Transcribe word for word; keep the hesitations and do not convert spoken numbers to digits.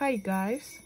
Hi guys,